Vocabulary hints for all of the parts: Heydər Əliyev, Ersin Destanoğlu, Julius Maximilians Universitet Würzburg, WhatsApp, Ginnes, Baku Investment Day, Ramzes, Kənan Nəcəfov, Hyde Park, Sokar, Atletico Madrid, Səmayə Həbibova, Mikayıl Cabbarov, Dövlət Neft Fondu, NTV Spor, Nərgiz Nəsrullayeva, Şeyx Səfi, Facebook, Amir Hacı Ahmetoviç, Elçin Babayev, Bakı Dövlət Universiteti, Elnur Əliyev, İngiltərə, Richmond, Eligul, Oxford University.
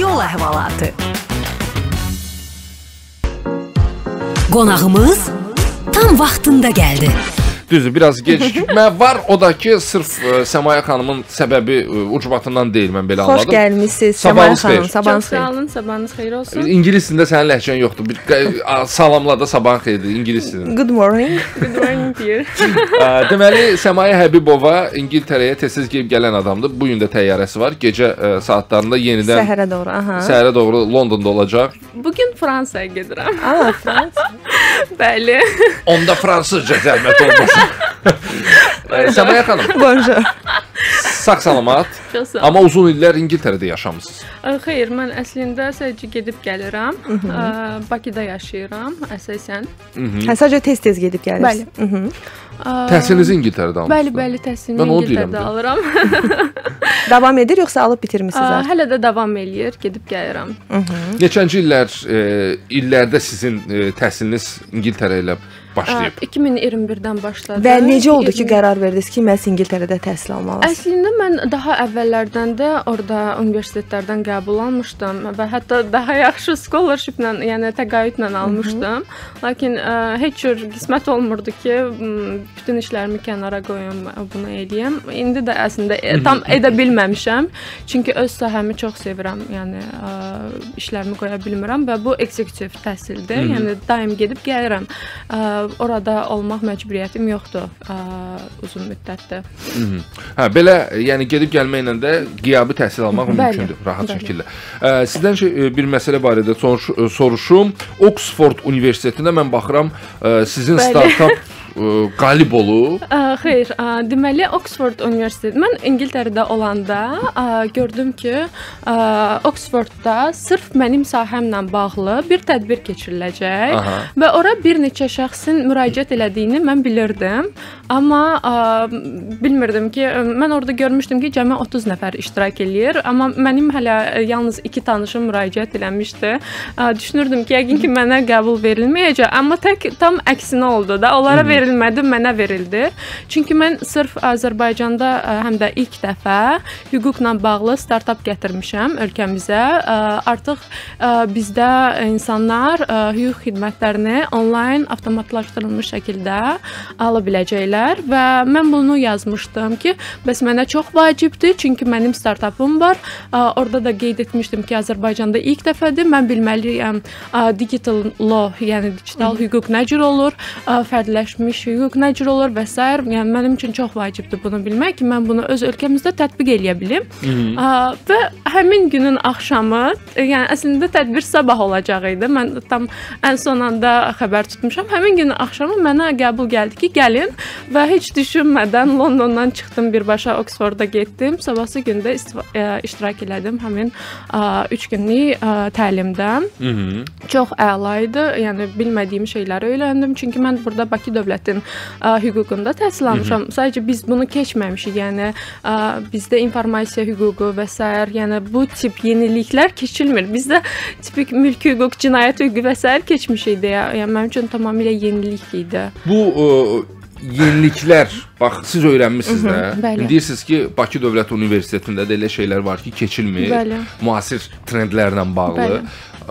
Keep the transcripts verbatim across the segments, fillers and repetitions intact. Yol əhvalatı. Qonağımız tam vaxtında gəldi. Düzdür, biraz gecikmə var. O da ki, sırf Səmayə xanımın səbəbi ucbatından deyil, mən belə anladım. Xoş gəlmişsiniz Səmayə xanım, sabahınız xeyir. Çox sağ olun, sabahınız xeyir olsun. İngilisində sənin ləhcən yoxdur. Salamla da sabahın xeyirdir, ingilisində. Good morning. Good morning, dear. Deməli, Səmayə Həbibova İngiltərəyə tez-tez gəlib gələn adamdır. Bugün də təyyarəsi var. Gecə saatlarında yenidən... Səhərə doğru, aha. Səhərə doğru Londonda olacaq. Bugün Fransaya gedirəm. Aa, Fransa. Bəli. Onda fransızca zəhmət olmasın. Səmayə xanım, sağ salamat, amma uzun illər İngiltərədə yaşamısınız. Xeyr, mən əslində sadəcə gedib gəlirəm, Bakıda yaşayıram əsasən. Sadəcə tez-tez gedib gəlirsiniz. Təhsilinizi İngiltərədə almışsınız? Bəli, bəli, təhsilini İngiltərədə alıram. Davam edir, yoxsa alıb bitirmişsiniz? Hələ də davam edir, gedib gəlirəm. Neçənci illərdə sizin təhsiliniz İngiltərə ilə başlayıb? iki min iyirmi birdən başladı. Və necə oldu ki, qərar verdiniz ki, məhz İngiltərədə təhsil almalısınız? Əslində, mən daha əvvəllərdən də orada universitetlərdən qəbul almışdım və hətta daha yaxşı scholarship-lə, yəni təqaüdlə almışdım. Lakin heç cür qismət olmurdu ki, bütün işlərimi kənara qoyum, bunu edəyim. İndi də əslində tam edə bilməmişəm. Çünki öz sahəmi çox sevirəm, yəni işlərimi qoya bilmirəm və bu eksekutiv təhsildir, yəni daim gedib gəlirəm. Orada olmaq məcburiyyətim yoxdur uzun müddətdə. Belə, yəni gedib gəlməklə də qiyabi təhsil almaq mümkündür, rahat şəkildə. Sizdən bir məsələ barədə soruşum. Oxford Universitetində mən baxıram, sizin start-up qalib olub. Xeyr, deməli, Oxford Universiteti. Mən İngiltərədə olanda gördüm ki, Oxfordda sırf mənim sahəmlə bağlı bir tədbir keçiriləcək və ora bir neçə şəxsin müraciət elədiyini mən bilirdim, amma bilmirdim ki, mən orada görmüşdüm ki, cəmi otuz nəfər iştirak edir, amma mənim hələ yalnız iki tanışım müraciət eləmişdi. Düşünürdüm ki, yəqin ki, mənə qəbul verilməyəcək, amma tam əksinə oldu da, onlara verilməyəcək. Verilmədi, mənə verildi. Çünki mən sırf Azərbaycanda həm də ilk dəfə hüquqla bağlı start-up gətirmişəm ölkəmizə. Artıq bizdə insanlar hüquq xidmətlərini onlayn avtomatlaşdırılmış şəkildə ala biləcəklər və mən bunu yazmışdım ki, bəs mənə çox vacibdir, çünki mənim start-upım var. Orada da qeyd etmişdim ki, Azərbaycanda ilk dəfədir, mən bilməliyəm digital law, yəni digital hüquq nə cür olur, fərdləşmiş hüquq nə cür olur və s. Yəni, mənim üçün çox vacibdir bunu bilmək ki, mən bunu öz ölkəmizdə tətbiq eləyə bilim. Və həmin günün axşamı, yəni əslində tədbir sabah olacaq idi. Mən tam ən son anda xəbər tutmuşam. Həmin günün axşamı mənə qəbul gəldi ki, gəlin və heç düşünmədən Londondan çıxdım birbaşa Oxforda getdim. Sabahsı gündə iştirak elədim həmin üç günlük təlimdə. Çox əla idi. Yəni, bilmədiyim şeyləri öyrəndim. Çünki mən burada Bakı Dövlətin hüququnda təhsil almışam. Sadəcə biz bunu keçməmişik. Yəni, bizdə informasiya hüququ və s. Yəni, bu tip yeniliklər keçilmir. Bizdə tipik mülk hüquq, cinayət hüququ və s. keçmişik deyə. Yəni, mənim üçün tamamilə yenilik idi. Bu yeniliklər, bax, siz öyrənmişsiniz də. Deyirsiniz ki, Bakı Dövlət Universitetində də elə şeylər var ki, keçilmir. Müasir trendlərlə bağlı.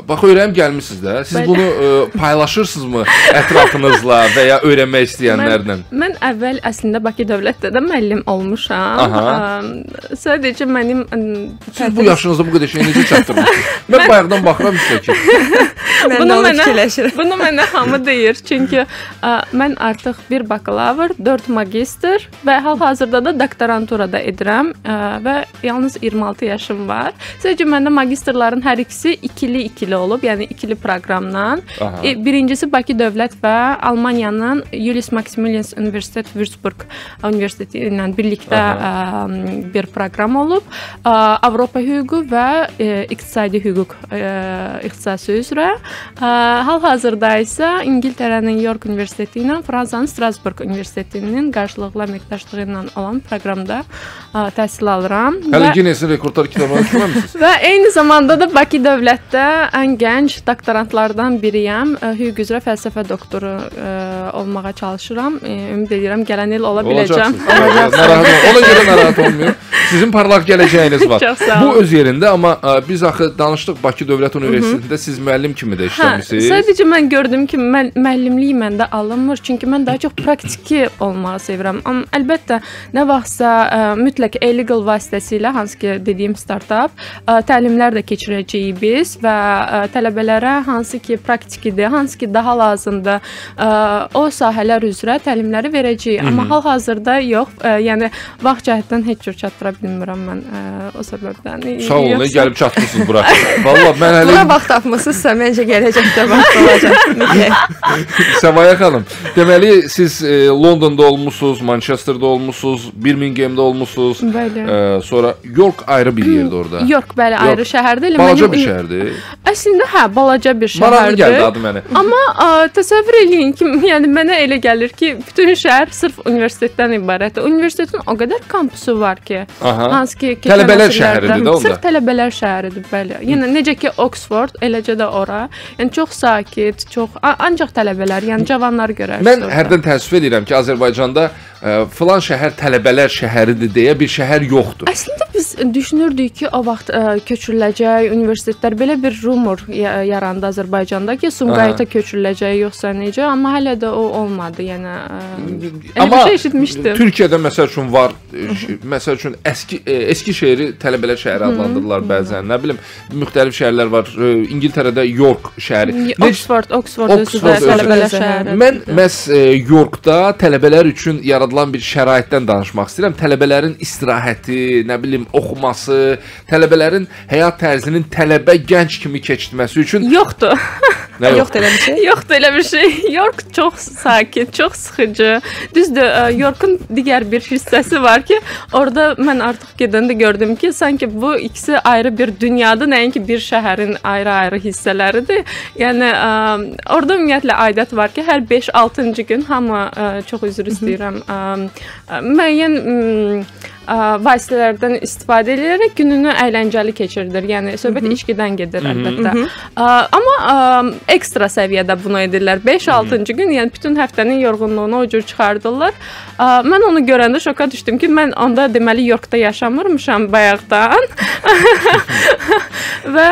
Bax, öyrənib gəlmişsiniz də. Siz bunu paylaşırsınızmı ətrafınızla və ya öyrənmək istəyənlərlə? Mən əvvəl əslində Bakı Dövlətdə də müəllim olmuşam. Sadəcə mənim... Siz bu yaşınızda bu qədər şey necə çatdırmışsınız? Mən bayaqdan baxıram üstə ki. Bunu mənə hamı deyir. Çünki mən artıq bir bakalavr, dörd magistr və hal-hazırda da doktoranturada edirəm və yalnız iyirmi altı yaşım var. Sadəcə məndə magistrların hər ikisi ikili-ikili olub, yəni ikili proqramla. Birincisi Bakı Dövlət və Almaniyanın Julius Maximilians Universitet Würzburg Universiteti ilə birlikdə bir proqram olub. Avropa hüququ və iqtisadi hüquq ixtisası üzrə. Hal-hazırda isə İngiltərənin York Universiteti ilə Fransanın Strasbourg Universitetinin qarşılıqlı əməkdaşlığı ilə olan proqramda təhsil alıram. Hələ Ginnesin rekordlar kitabını oxumamışsınız. Və eyni zamanda da Bakı Dövlətdə ən gənc doktorantlardan biriyəm. Hüquq üzrə fəlsəfə doktoru olmağa çalışıram. Ümid edirəm, gələn il ola biləcəm. Ona görə narahat olmuyor. Sizin parlaq gələcəyiniz var. Bu öz yerində, amma biz axı danışdıq Bakı Dövlət Universitetində siz müəllim kimi də işləmişsiniz. Sadəcə mən gördüm ki, müəllimlik məndə alınmır. Çünki mən daha çox praktiki olmağı sevirəm. Amma əlbəttə, nə vaxtsa mütləq Eligul vasitəsilə, hansı ki dediyim startup, təlimlər də keçirəcəyik biz və tələbələrə hansı ki praktikidir, hansı ki daha lazımdır, o sahələr üzrə təlimləri verəcəyik. Amma hal-hazırda yox, yəni vaxt cəhətdən heç cür çatdıra bilmirəm mən o səbəbdən. Sağ olun, gəlib çatmışsınız bura. Bura vaxt atmışsınız, səməncə gələcəkdə vaxt olacaq. Səmayə xanım, deməli siz Londonda olmuşsunuz, Manchesterda olmuşsunuz, Birminghamda olmuşsunuz, sonra York ayrı bir yerdir orada. York, bəli, ayrı şəhərdir. Balaca bir şəhərdir. Əslində, hə, balaca bir şəhərdir. Maraqlı gəldi adı mənə. Amma təsəvvür edin ki, yəni mənə elə gəlir ki, bütün şəhər sırf universitetdən ibarətdir. Universitetin o qədər kampusu var ki, hansı ki, tələbələr şəhəridir də onda. Sırf tələbələr şəhəridir, bəli. Yəni, necə ki, Oxford, eləcə də ora. Yəni, çox sakit, ancaq tələbələr, yəni cavanlar görərsiniz. Mən hərdən təəssüf edirəm ki, Azərbaycanda filan şəhər tələbələr şəhəridir deyə bir şəhər yoxdur. Əslində, biz düşünürdük ki, o vaxt köçürüləcək universitetlər, belə bir rumor yarandı Azərbaycanda ki, Sumqayıta köçürüləcək yoxsa necə, amma hələ də o olmadı, yəni elə bir şey eşitmişdim. Amma Türkiyədə məsəl üçün var, məsəl üçün eski şəhəri tələbələr şəhəri adlandırırlar bəzən, nə bilim, müxtəlif şəhərlər var, İngiltərədə York şəhəri. Oxford, Oxford özü də tələbələr şəhəri. Mən məhz Yorkda tələbələr üçün yaradılar bir şəraitdən danışmaq istəyirəm. Tələbələrin istirahəti, nə bilim, oxuması, tələbələrin həyat tərzinin tələbə gənc kimi keçitməsi üçün... Yoxdur. Yoxdur elə bir şey? Yoxdur elə bir şey. York çox sakit, çox sıxıcı. Düzdür, Yorkun digər bir hissəsi var ki, orada mən artıq gedəndə gördüm ki, sanki bu ikisi ayrı bir dünyada, nəinki bir şəhərin ayrı-ayrı hissələridir. Yəni, orada ümumiyyətlə aidət var ki, hər beş-altıncı gün hamı çox üzr istəyirəm. Müəyyən vasitələrdən istifadə edilərək gününü əyləncəli keçirilir. Yəni, söhbət içkidən gedir, əlbəttə. Amma ekstra səviyyədə bunu edirlər. beş-altıncı gün, yəni bütün həftənin yorğunluğunu o cür çıxardırlar. Mən onu görəndə şoka düşdüm ki, mən onda deməli Yorkda yaşamırmışam bayaqdan. Və...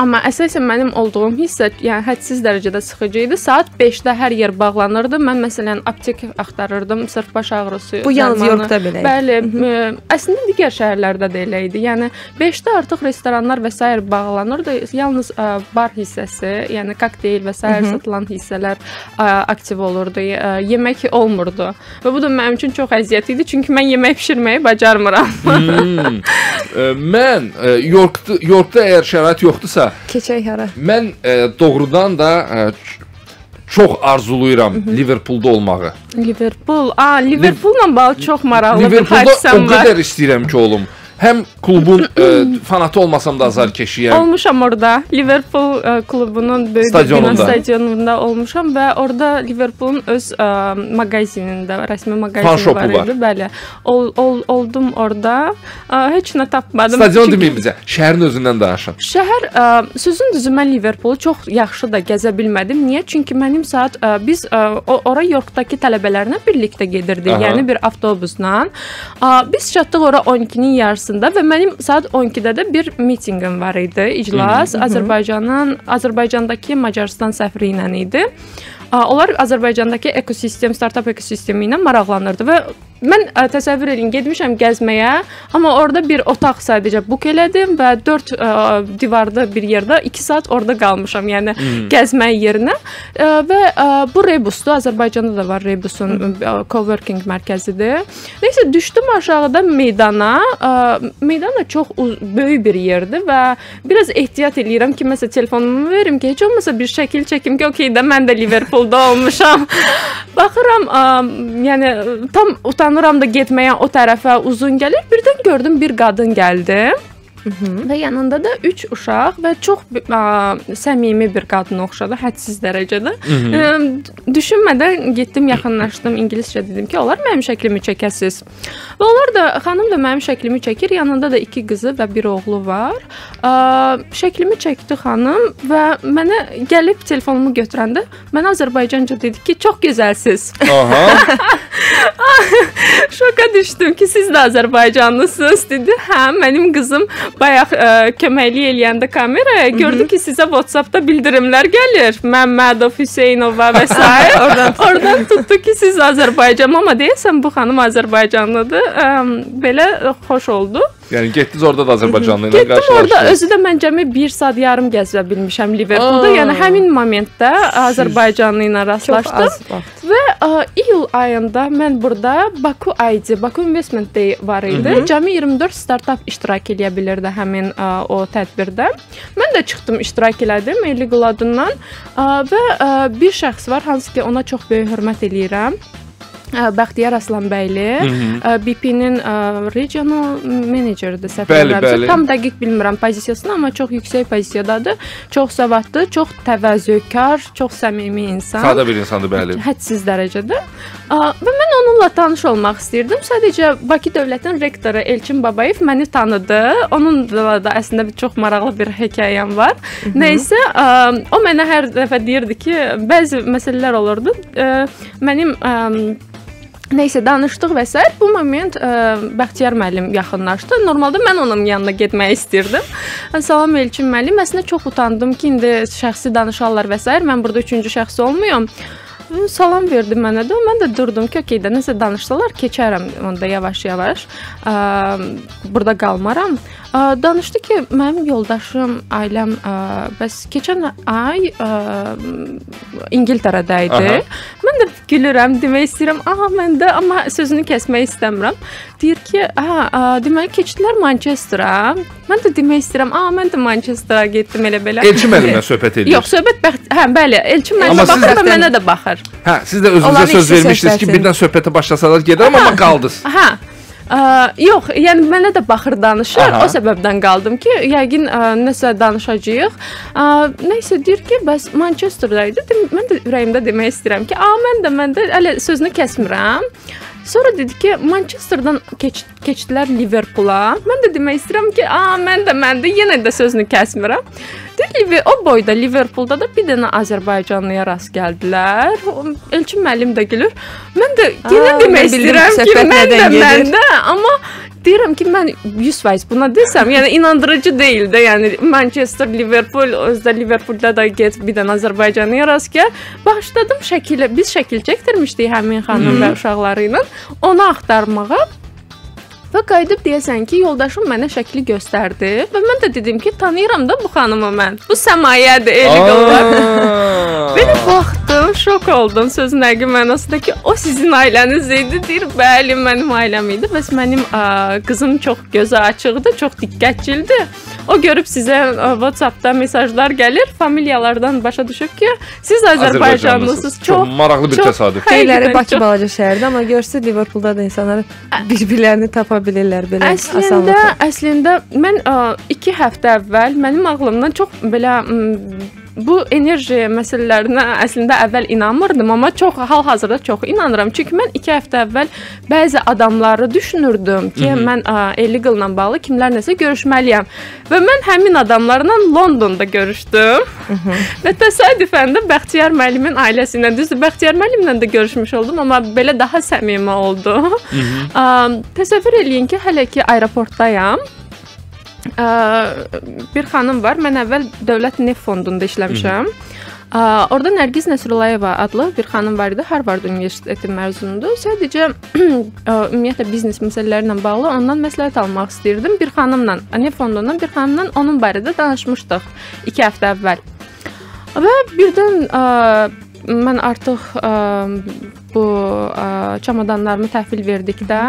Amma əsasən mənim olduğum hissə hədsiz dərəcədə sıxıcı idi. Saat beşdə hər yer bağlanırdı. Mən məsələn aptek axtarırdım, sırf baş ağrısı. Bu yalnız Yorkda belə idi. Bəli, əslində digər şəhərlərdə də elə idi. Yəni beşdə artıq restoranlar və s. bağlanırdı. Yalnız bar hissəsi, yəni kokteyl və s. satılan hissələr aktiv olurdu. Yemək olmurdu. Və bu da mənim üçün çox əziyyət idi. Çünki mən yemək pişirməyi bacarmıram. Mən Yorkda əgər şərait yoxdursa, mən doğrudan da çox arzulayıram Liverpoolda olmağı. Liverpool, aaa Liverpoolla bağlı çox maraqlı bir hadisəm var. Liverpoolda o qədər istəyirəm ki oğlum. Həm klubun fanatı olmasam da azarkeşiyəm. Olmuşam orada. Liverpool klubunun böyük bir stadionunda olmuşam və orada Liverpoolun öz magazinində, rəsmi magazini var idi. Bəli. Oldum orada. Heç nə tapmadım. Stadion deməyin bizə. Şəhərin özündən danışın. Şəhər, sözün düzü mən Liverpoolu çox yaxşı da gəzə bilmədim. Niyə? Çünki mənim saat, biz ora Yorkdakı tələbələrlə birlikdə gedirdik. Yəni bir avtobusla. Biz çatdıq ora on ikinin yarısında və mənim saat on ikidə də bir mitingim var idi, iclas Azərbaycandakı Macaristan səfiri ilə idi. Onlar Azərbaycandakı ekosistem, startup ekosistemi ilə maraqlanırdı və mən təsəvvür edin, gedmişəm gəzməyə, amma orada bir otaq sadəcə buk elədim və dörd divarda bir yerdə iki saat orada qalmışam, yəni gəzmək yerinə. Və bu Rebusdu, Azərbaycanda da var Rebusun coworking mərkəzidir. Neysə, düşdüm aşağıda meydana. Meydan da çox böyük bir yerdir və biraz ehtiyat edirəm ki, məsələn, telefonumu verim ki, heç olmasa bir şəkil çəkim ki, okey də mən də Liverpoolda olmuşam. Baxıram, yəni tam utanmışam. Utanıram da getməyə o tərəfə uzun gəlir. Birdən gördüm, bir qadın gəldi. Hı-hı. Və yanında da üç uşaq və çox a, səmimi bir qadın oxşadı, hədsiz dərəcədə. Ə, düşünmədən getdim, yaxınlaşdım, ingiliscə dedim ki, onlar mənim şəklimi çəkəsiz. Və onlar da, xanım da mənim şəklimi çəkir, yanında da iki qızı və bir oğlu var. Ə, şəklimi çəkdi xanım və mənə gəlib telefonumu götürəndə mən Azərbaycanca dedi ki, çox gözəlsiz. Aha. Şoka düşdüm ki, siz də Azərbaycanlısınız dedi. Hə, mənim qızım bayaq köməkli eləyəndə kameraya gördü ki, sizə WhatsApp'da bildirimlər gəlir. Məmmədov, Hüseynova və s. Oradan, oradan tutdu ki, siz Azərbaycan. Mama deyəsən, bu xanım Azərbaycanlıdır. Belə xoş oldu. Yəni, getdiniz orada da Azərbaycanlı ilə qarşılaşdınız. Getdim orada. Özü də mən cəmi bir saat yarım gəzə bilmişəm Liverpoolda. Yəni, həmin momentdə Azərbaycanlı ilə rastlaşdım. Və iyul ayında mən burada Baku I D, Baku Investment Day var idi. Cəmi iyirmi dörd startup iştirak eləyə bilirdi həmin o tədbirdə. Mən də çıxdım, iştirak elədim Eligul adından. Və bir şəxs var, hansı ki, ona çox böyük hörmət eləyirəm. Bəxtiyar Aslanbəyli, B P-nin regional menedjeridir, səfərlərcə. Tam dəqiq bilmirəm pozisiyasını, amma çox yüksək pozisiyadadır. Çox savadlı, çox təvəzzökar, çox səmimi insan. Sadə bir insandır, bəli. Hədsiz dərəcədə. Və mən onunla tanış olmaq istəyirdim. Sadəcə Bakı Dövlətin rektoru Elçin Babayev məni tanıdı. Onunla da əslində çox maraqlı bir hekayəm var. Nəysə, o mənə hər dəfə deyirdi ki, bəzi məsələlər olurdu. Mənim nəysə, danışdıq və s. Bu moment Bəxtiyar müəllim yaxınlaşdı. Normalda mən onun yanına getmək istəyirdim. Salam Elçin müəllim, əslində çox utandım ki, indi şəxsi danışarlar və s. Mən burada üçüncü şəxs olmuyam. Salam verdi mənə də, mən də durdum ki, okeydə nəsə danışdılar, keçərəm onda yavaş-yavaş, burada qalmaram. Danışdı ki, mənim yoldaşım, ailəm, bəs keçən ay İngiltərədə idi. Mən də gülürəm, demək istəyirəm, aha mən də, amma sözünü kəsmək istəmirəm. Deyir ki, aha, deməli, keçdilər Manchestera. Mən də demək istəyirəm, aha, mən də Manchestera getdim elə-belə. Elçin müəllimlə söhbət edir. Yox, söhbət, hə, bəli, Elçin müəllimlə baxır və mənə də baxır. Hə, siz də özünüzə söz vermişdiniz ki, birdən söhbətə başlasalar gedirəm, amma qaldınız. Hə, yox, yəni mənə də baxır danışır, o səbəbdən qaldım ki, yəqin nəsə danışacaq. Nəysə, deyir ki, bəs Manchesterdaydı, mən də ürəyimdə demək istəyirəm ki, a, mən də, mən də, hələ sözünü kəsmirəm. Sonra dedi ki, Manchesterdan keçdilər Liverpoola. Mən də demək istəyirəm ki, a, mən də, mən də, yenə də sözünü kəsmirəm. Deyir ki, o boyda Liverpoolda da bir dənə Azərbaycanlıya rast gəldilər. Elçin müəllim də gülür. Mən də yenə demək istəyirəm ki, mən də, mən də, amma deyirəm ki, mən yüz faiz buna desəm, yəni inandırıcı deyil də, yəni Manchester, Liverpool, özdə Liverpoolda da get, bir dənə Azərbaycanlıya rast gəl. Başladım şəkilə, biz şəkil çəkdirmişdik həmin xanım və uşaqları ilə, onu axtarmağa. Və qayıdıb deyəsən ki, yoldaşım mənə şəkli göstərdi və mən də dedim ki, tanıyıram da bu xanımı mən. Bu Səmayədir, Eligulda. Belə baxdım, şok oldum sözün əqli mənasında ki, o sizin ailəniz idi, deyir, bəli, mənim ailəm idi. Bəs mənim qızım çox gözü açıqdı, çox diqqətçildi. O görüb sizə WhatsApp-da mesajlar gəlir, familiyalardan başa düşüb ki, siz Azərbaycanlısınız. Çox maraqlı bir təsadüf. Xeyləri Bakı balaca şəhərdə, amma görsə Liverpoolda da insanlar bir-birlərini tapa bilirlər belə asanlıqla. Əslində, mən iki həftə əvvəl mənim ağlımdan çox belə... Bu enerji məsələlərinə əslində əvvəl inanmırdım, amma çox, hal-hazırda çox inanıram. Çünki mən iki həftə əvvəl bəzi adamları düşünürdüm ki, mən Eligul'la bağlı kimlər nəsə görüşməliyəm. Və mən həmin adamlarla Londonda görüşdüm. Və təsadüfən də Bəxtiyar müəllimin ailəsi ilə, düzdür, Bəxtiyar müəllimlə də görüşmüş oldum, amma belə daha səmimi oldu. Təsəvvür eləyin ki, hələ ki, aeroportdayam. Bir xanım var, mən əvvəl Dövlət Neft Fondunda işləmişəm. Orada Nərgiz Nəsrullayeva adlı bir xanım var idi, Harvard Universiteti məzunudur. Sadəcə, ümumiyyətlə, biznes məsələləri ilə bağlı ondan məsləhət almaq istəyirdim. Bir xanımla, Neft Fondundan bir xanımla onun barədə danışmışdıq iki həftə əvvəl. Və birdən mən artıq bu çamadanlarımı təhvil verdikdə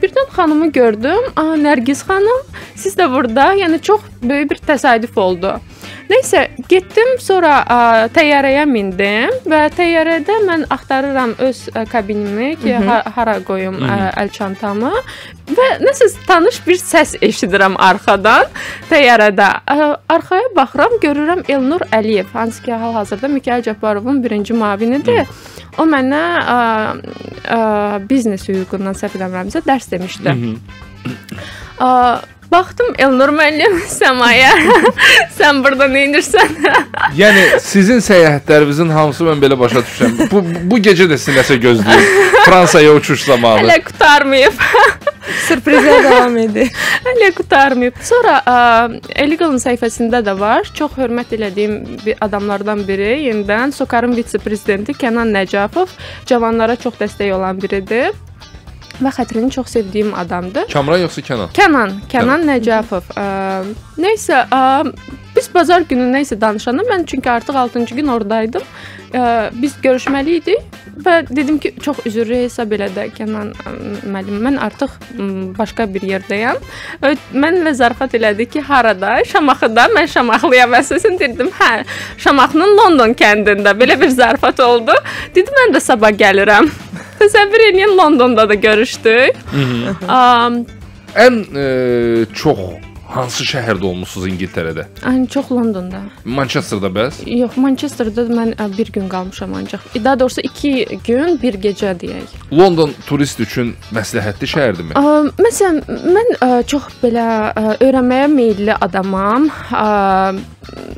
birdən xanımı gördüm. Nərgiz xanım, siz də burada, yəni çox böyük bir təsadüf oldu. Neyse, getdim, sonra təyyarəyə mindim və təyyarədə mən axtarıram öz kabinimi ki, hara qoyum əl çantamı və nəsə tanış bir səs eşidirəm arxadan təyyarədə. Arxaya baxıram, görürəm Elnur Əliyev, hansı ki, hal-hazırda Mikayıl Cabbarovun birinci müavinidir. O mənə biznes hüququndan səhv eləmirəmsə dərs demişdi. Baxdım, Elnur müəllim, Səmayə, sən burada nə edirsən? Yəni, sizin səyahətlərinizin hamısı mən belə başa düşürəm. Bu gecə də sizi nəsə gözləyir. Fransaya uçuş zamanı. Hələ qutarmayıb. Sürprizə davam edir. Hələ qutarmayıb. Sonra Eligulun səhifəsində də var. Çox hörmət elədiyim adamlardan biri. Yenidən Sokarın vitse-prezidenti Kənan Nəcəfov. Cavanlara çox dəstək olan biridir. Və xətrini çox sevdiyim adamdır. Kamran yoxsa Kənan? Kənan, Kənan Nəcəfov. Neysə, biz bazar günü neysə danışanım, mən çünki artıq altıncı gün oradaydım. Biz görüşməli idik və dedim ki, çox üzürlü hesab elədi Kənan müəllim, mən artıq başqa bir yerdəyəm. Mənlə zarafat elədi ki, harada? Şamaxıda, mən Şamaxlıyam əsasən dedim, hə, Şamaxının London kəndində belə bir zarafat oldu. Dedim, mən də sabah gəlirəm. Təsəvvür edin, Londonda da görüşdük. Ən çox hansı şəhərdə olmuşsunuz İngiltərədə? Çox Londonda. Manchester'da bəs? Yox, Manchester'da mən bir gün qalmışam ancaq. Daha doğrusu iki gün, bir gecə deyək. London turist üçün məsləhətli şəhərdir mi? Məsələn, mən çox belə öyrənməyə meyilli adamam.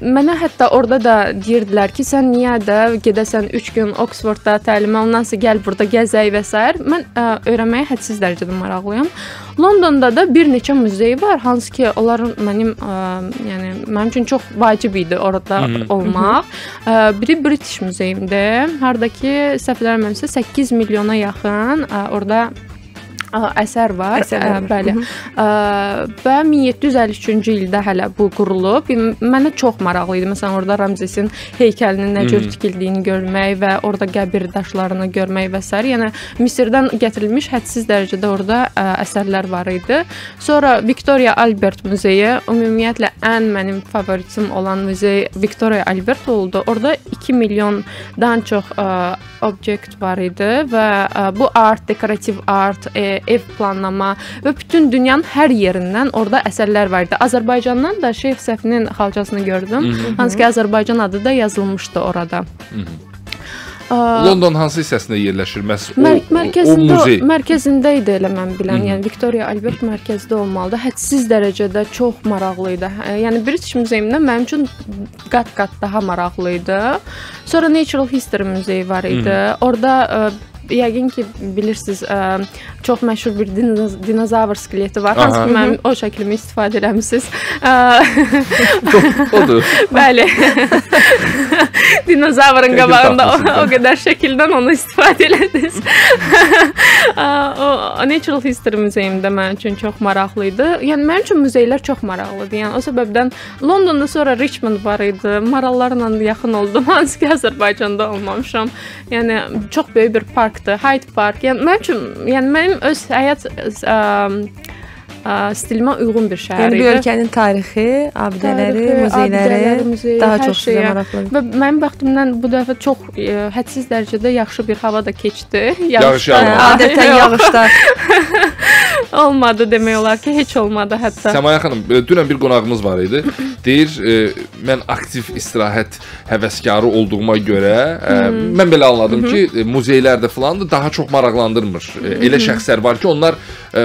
Mənə hətta orada da deyirdilər ki, sən niyə də gedəsən üç gün Oxfordda təlimə, ondan sonra gəl burada gəzək və s. Mən öyrənməyə hədsiz dərəcədə maraqlıyam. Londonda da bir neçə muzey var, hansı ki, onların mənim üçün çox vacib idi orada olmaq. Biri British Museum'dir, haradakı səhvlərəməmsə səkkiz milyona yaxın orada əsər var və min yeddi yüz əlli üçüncü ildə hələ bu qurulub. Mənə çox maraqlı idi, məsələn, orada Ramzesin heykəlinin nə cür tikildiyini görmək və orada qəbir daşlarını görmək və s. Yəni, Misirdən gətirilmiş hədsiz dərəcədə orada əsərlər var idi. Sonra Victoria Albert Museyi, ümumiyyətlə ən mənim favoritim olan muzey Victoria Albert oldu. Orada iki milyondan çox obyekt var idi və bu art, dekorativ art, ev planlama və bütün dünyanın hər yerindən orada əsərlər var idi. Azərbaycandan da Şeyx Səfinin xalçasını gördüm. Hansı ki, Azərbaycan adı da yazılmışdı orada. London hansı hissəsində yerləşir? Mərkəzində idi elə mən bilən. Yəni, Victoria Albert mərkəzdə olmalıdır. Hədsiz dərəcədə çox maraqlı idi. Yəni, British Museum'da mənim üçün qat-qat daha maraqlı idi. Sonra Natural History Museum var idi. Orada yəqin ki, bilirsiniz, çox məşhur bir dinozavr skeleti var. Hansı ki, mənim o şəklimi istifadə eləmişsiniz. Odur. Bəli. Dinozavrın qabağında o qədər şəkildən onu istifadə elədiniz. Natural History Museum'da mənim üçün çox maraqlı idi. Yəni, mənim üçün muzeylər çox maraqlıdır. Yəni, o səbəbdən Londonda sonra Richmond var idi. Marallarla yaxın oldum. Hansı ki, Azərbaycanda olmamışam. Yəni, çox böyük bir park Hyde Park. Yəni, mənim öz həyat stilimə uyğun bir şəhər idi. Yəni, bir ölkənin tarixi, abidələri, muzeyləri daha çox sizə maraqlanır. Və mənim vaxtımdan bu dəfə çox hədsiz dərəcədə yaxşı bir hava da keçdi. Yağış yağmadı. Adətən yağışlar. Olmadı demək olar ki, heç olmadı hətta. Səmayə xanım, dünən bir qonağımız var idi. Deyir, mən aktiv istirahət həvəskarı olduğuma görə, mən belə anladım ki, muzeylərdə filan da daha çox maraqlandırmır. Elə şəxslər var ki, onlar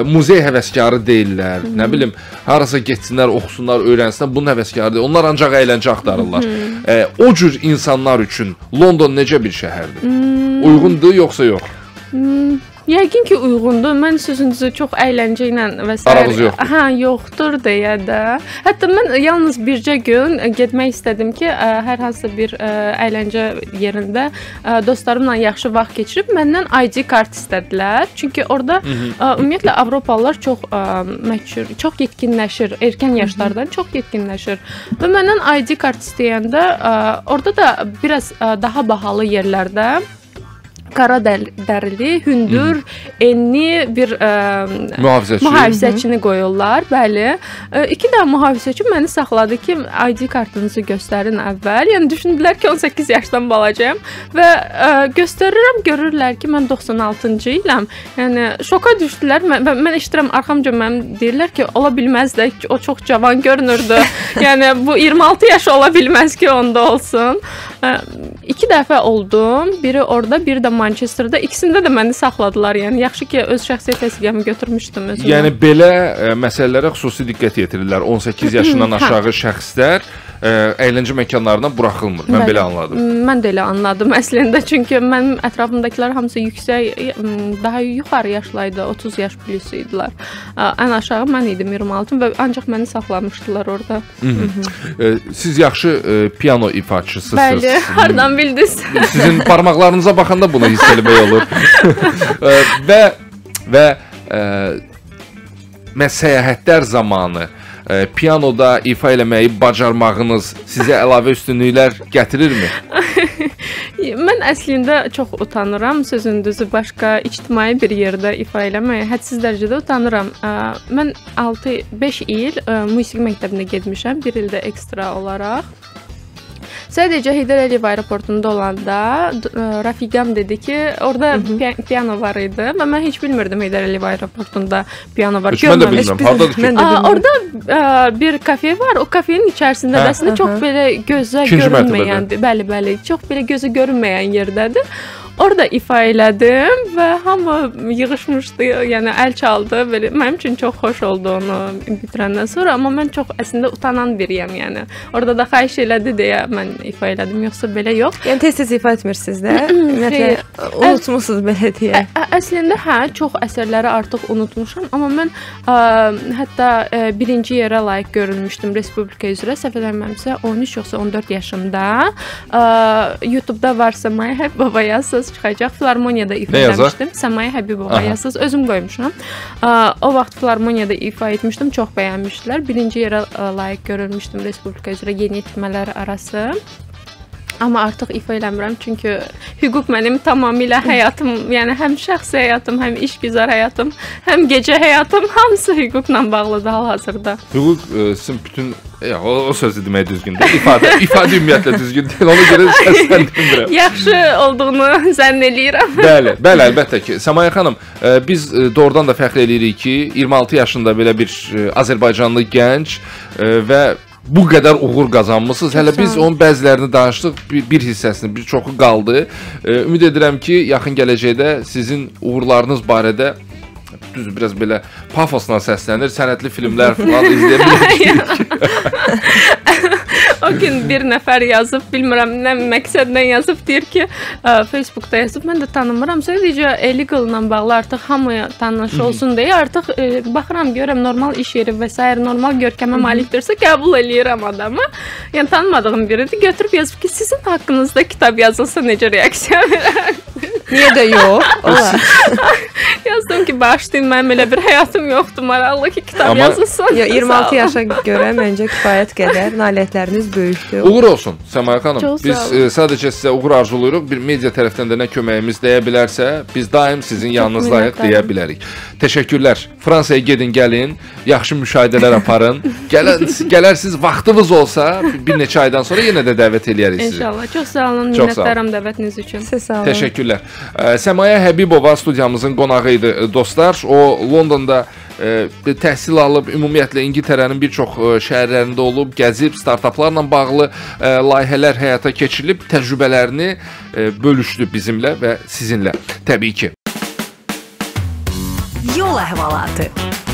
muzey həvəskarı deyirlər, nə bilim, harasa getsinlər, oxusunlar, öyrənsinlər, bunun həvəskarı deyil. Onlar ancaq əyləncə axtarırlar. O cür insanlar üçün London necə bir şəhərdir? Uyğundur, yoxsa yox? Yəqin ki, uyğundur. Mən sözünüzü çox əyləncə ilə və s. Aranız yoxdur. Hə, yoxdur deyə də. Hətta mən yalnız bircə gün getmək istədim ki, hər hansısa bir əyləncə yerində dostlarımla yaxşı vaxt keçirib, məndən I D kart istədilər. Çünki orada ümumiyyətlə, Avropalılar çox məşhur, çox yetkinləşir. Erkən yaşlardan çox yetkinləşir. Və məndən I D kart istəyəndə, orada da biraz daha bahalı yerlərdə qara dərili, hündür, enli bir mühafizəçini qoyurlar, bəli. İki də mühafizəçi məni saxladı ki, I D kartınızı göstərin əvvəl. Yəni düşündülər ki, on səkkiz yaşdan balacayam və ə, göstərirəm, görürlər ki, mən doxsan altıncı iləm. Yəni şoka düşdülər. Mən, mən eşidirəm arxamca mənim deyirlər ki, ola bilməz də ki, o çox cavan görünürdü. Yəni bu iyirmi altı yaş ola bilməz ki, onda olsun. Ə, iki dəfə oldum. Biri orada, biri də Manchesterda. İkisində də məni saxladılar. Yəni yaxşı ki, öz şəxsiyyət vəsiqəmi götürmüşdüm özümə. Yəni belə ə, məsələlərə xüsusi diqqət yetirirlər. on səkkiz yaşından aşağı şəxslər əyləncə məkanlarından buraxılmır. Mən Bəli, belə anladım. Mən də elə anladım əslində. Çünki mənim ətrafımdakılar hamısı yüksək, daha yuxarı yaşlaydı. otuz yaş plus idilər. Ən aşağı mən idim iyirmi altı və ancaq məni saxlamışdılar orada. Siz yaxşı piano ifaçısısınız. Bəli, hardan bildiniz? Sizin parmaqlarınıza baxanda bunu hiss eləmək olur. və və səyahətlər zamanı pianoda ifa eləməyi bacarmağınız sizə əlavə üstünlüklər gətirirmi? Mən əslində çox utanıram, sözün düzü başqa ictimai bir yerdə ifa eləməyə hədsiz dərəcədə utanıram. Mən altı beş il musiqi məktəbinə getmişəm, bir ildə ekstra olaraq. Sadəcə Heydər Əliyev aeroportunda olanda Rafiqam dedi ki, orada pi piano var idi və mən heç bilmirdim Heydər Əliyev aeroportunda piano var. Heç mən də bilmirəm. Hardadır ki? Aa, orada ə, bir kafe var. O kafenin içərisində əslində çox belə gözə görünməyən, bəli, bəli, çox belə gözə görünməyən yerdədir. Orada ifa elədim və hamı yığışmışdı, yəni əl çaldı. Belə mənim üçün çox xoş oldu onu bitirəndən sonra, amma mən çox əslində utanan biriyəm, yəni. Orada da xahiş elədi deyə mən ifa elədim, yoxsa belə yox. Yəni tez-tez ifa etmirsiniz də. Ümumiyyətlə unutmusunuz belə deyə. Əslində hə, çox əsərləri artıq unutmuşam, amma mən ə, hətta ə, birinci yerə layiq görülmüşdüm Respublika üzrə. Səhv eləmirəmsə on üç yoxsa on dörd yaşımda. Ə, YouTube-da var Səmayə Həbibova yazsın, çıxacaq. Filarmoniyada ifa etmişdim. Səmayə Həbibova yazsız. Özüm qoymuşam. O vaxt Filarmoniyada ifa etmişdim. Çox bəyənmişdilər. Birinci yerə layiq görülmüşdüm Respublika üzrə yeni etmələr arası. Amma artıq ifa eləmirəm, çünki hüquq mənim tamamilə həyatım, yəni həm şəxsi həyatım, həm işgüzar həyatım, həm gecə həyatım, hamısı hüquqla bağlıdır hal-hazırda. Hüquq sizin bütün, ya, o, o sözü demək düzgün deyil, ifadə, ifadə ümumiyyətlə düzgün deyil, ona görə səsləndirmirəm. Yaxşı olduğunu zənn eləyirəm. Bəli, bəli, əlbəttə ki. Səmayə xanım, biz doğrudan da fəxr eləyirik ki, iyirmi altı yaşında belə bir azərbaycanlı gənc və bu qədər uğur qazanmışsınız. Hələ biz onun bəzilərini danışdıq, bir, bir hissəsini, bir çoxu qaldı. Ümid edirəm ki, yaxın gələcəkdə sizin uğurlarınız barədə düz biraz belə pafosla səslənir, sənətli filmlər falan izləyə bilərsiniz. O gün bir nəfər yazıb, bilmirəm nə məqsədlə yazıb, deyir ki, ə, Facebookda yazıb, mən də tanımıram. Sadəcə Eligul ilə bağlı artıq hamıya tanış olsun deyə artıq ə, baxıram, görəm normal iş yeri və s. normal görkəmə malikdirsə qəbul eləyirəm adamı. Yəni tanımadığım biridir, götürüb yazıb ki, sizin haqqınızda kitab yazılsa necə reaksiya verər? Niyə də yox? Yazdım ki, bağışlayın, mənim elə bir həyatım yoxdur, maraqlı ki, kitab yazılsın. iyirmi altı yaşa görə məncə kifayət qədər, nailiyyətləriniz böyükdür. Uğur olsun Səmayə xanım. Biz e, sadəcə sizə uğur arzuluyoruz. Bir media tərəfdən də nə köməyimiz dəyə bilərsə, biz daim sizin yanınızdayıq deyə bilərik. Təşəkkürlər. Fransaya gedin, gəlin, yaxşı müşahidələr aparın. Gələn, gələrsiniz, vaxtınız olsa, bir neçə aydan sonra yenə də dəvət eləyərik sizi. İnşallah. Çox sağ olun, minnətdaram dəvətiniz üçün. Siz sağ olun. Təşəkkürlər. Səmayə Həbibova studiyamızın qonağı idi dostlar. O Londonda e, təhsil alıb, ümumiyyətlə İngiltərənin bir çox e, şəhərlərində olub, gəzib, startaplarla bağlı e, layihələr həyata keçirilib, təcrübələrini e, bölüşdü bizimlə və sizinlə. Təbii ki. Yol əhvalatı.